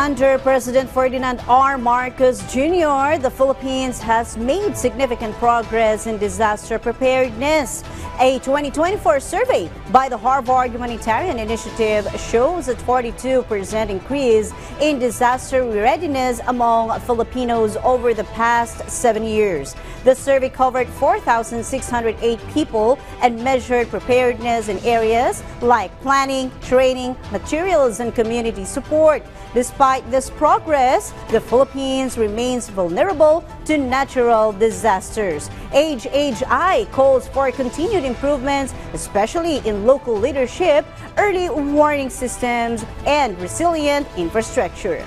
Under President Ferdinand R. Marcos Jr., the Philippines has made significant progress in disaster preparedness. A 2024 survey by the Harvard Humanitarian Initiative shows a 42% increase in disaster readiness among Filipinos over the past 7 years. The survey covered 4,608 people and measured preparedness in areas like planning, training, materials, and community support. Despite this progress, the Philippines remains vulnerable to natural disasters. HHI calls for continued improvements, especially in local leadership, early warning systems, and resilient infrastructure.